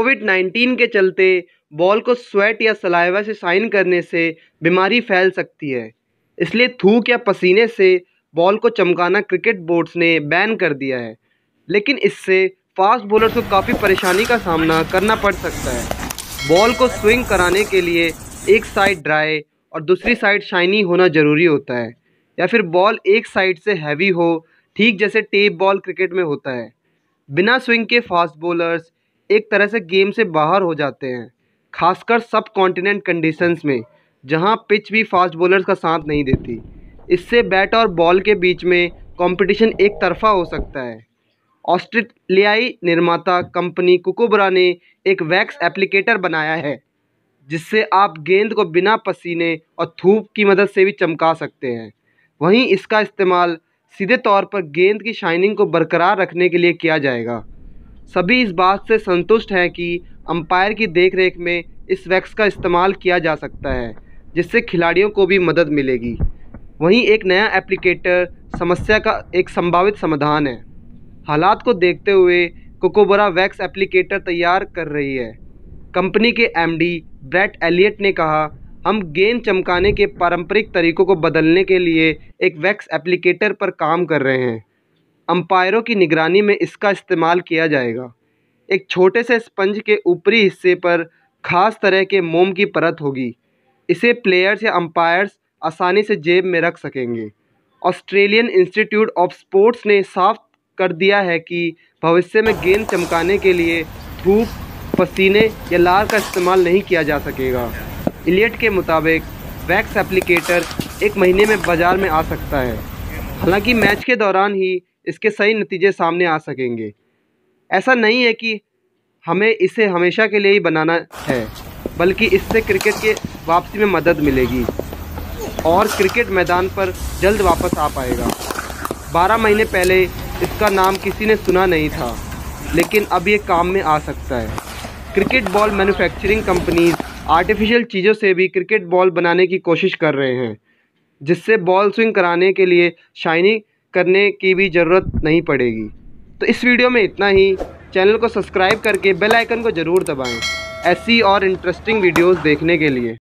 कोविड-19 के चलते बॉल को स्वेट या सलाइवा से साइन करने से बीमारी फैल सकती है, इसलिए थूक या पसीने से बॉल को चमकाना क्रिकेट बोर्ड्स ने बैन कर दिया है। लेकिन इससे फास्ट बॉलर्स को काफ़ी परेशानी का सामना करना पड़ सकता है। बॉल को स्विंग कराने के लिए एक साइड ड्राई और दूसरी साइड शाइनी होना ज़रूरी होता है, या फिर बॉल एक साइड से हैवी हो, ठीक जैसे टेप बॉल क्रिकेट में होता है। बिना स्विंग के फास्ट बॉलर्स एक तरह से गेम से बाहर हो जाते हैं, खासकर सब कॉन्टिनेंट कंडीशंस में जहां पिच भी फास्ट बॉलर्स का साथ नहीं देती। इससे बैट और बॉल के बीच में कंपटीशन एक तरफा हो सकता है। ऑस्ट्रेलियाई निर्माता कंपनी कोकोबरा ने एक वैक्स एप्लीकेटर बनाया है, जिससे आप गेंद को बिना पसीने और थूक की मदद से भी चमका सकते हैं। वहीं इसका इस्तेमाल सीधे तौर पर गेंद की शाइनिंग को बरकरार रखने के लिए किया जाएगा। सभी इस बात से संतुष्ट हैं कि अंपायर की देखरेख में इस वैक्स का इस्तेमाल किया जा सकता है, जिससे खिलाड़ियों को भी मदद मिलेगी। वहीं एक नया एप्लीकेटर समस्या का एक संभावित समाधान है। हालात को देखते हुए कोकोबरा वैक्स एप्लीकेटर तैयार कर रही है। कंपनी के एमडी ब्रेट एलियट ने कहा, हम गेंद चमकाने के पारंपरिक तरीकों को बदलने के लिए एक वैक्स एप्लीकेटर पर काम कर रहे हैं। अंपायरों की निगरानी में इसका इस्तेमाल किया जाएगा। एक छोटे से स्पंज के ऊपरी हिस्से पर खास तरह के मोम की परत होगी। इसे प्लेयर्स या अंपायर्स आसानी से जेब में रख सकेंगे। ऑस्ट्रेलियन इंस्टीट्यूट ऑफ स्पोर्ट्स ने साफ कर दिया है कि भविष्य में गेंद चमकाने के लिए थूक, पसीने या लार का इस्तेमाल नहीं किया जा सकेगा। एलियट के मुताबिक वैक्स एप्लीकेटर एक महीने में बाज़ार में आ सकता है, हालांकि मैच के दौरान ही इसके सही नतीजे सामने आ सकेंगे। ऐसा नहीं है कि हमें इसे हमेशा के लिए ही बनाना है, बल्कि इससे क्रिकेट के वापसी में मदद मिलेगी और क्रिकेट मैदान पर जल्द वापस आ पाएगा। 12 महीने पहले इसका नाम किसी ने सुना नहीं था, लेकिन अब ये काम में आ सकता है। Cricket ball manufacturing companies artificial चीज़ों से भी क्रिकेट बॉल बनाने की कोशिश कर रहे हैं, जिससे बॉल स्विंग कराने के लिए शाइनी करने की भी ज़रूरत नहीं पड़ेगी। तो इस वीडियो में इतना ही। चैनल को सब्सक्राइब करके बेल आइकन को ज़रूर दबाएं ऐसी और इंटरेस्टिंग वीडियोस देखने के लिए।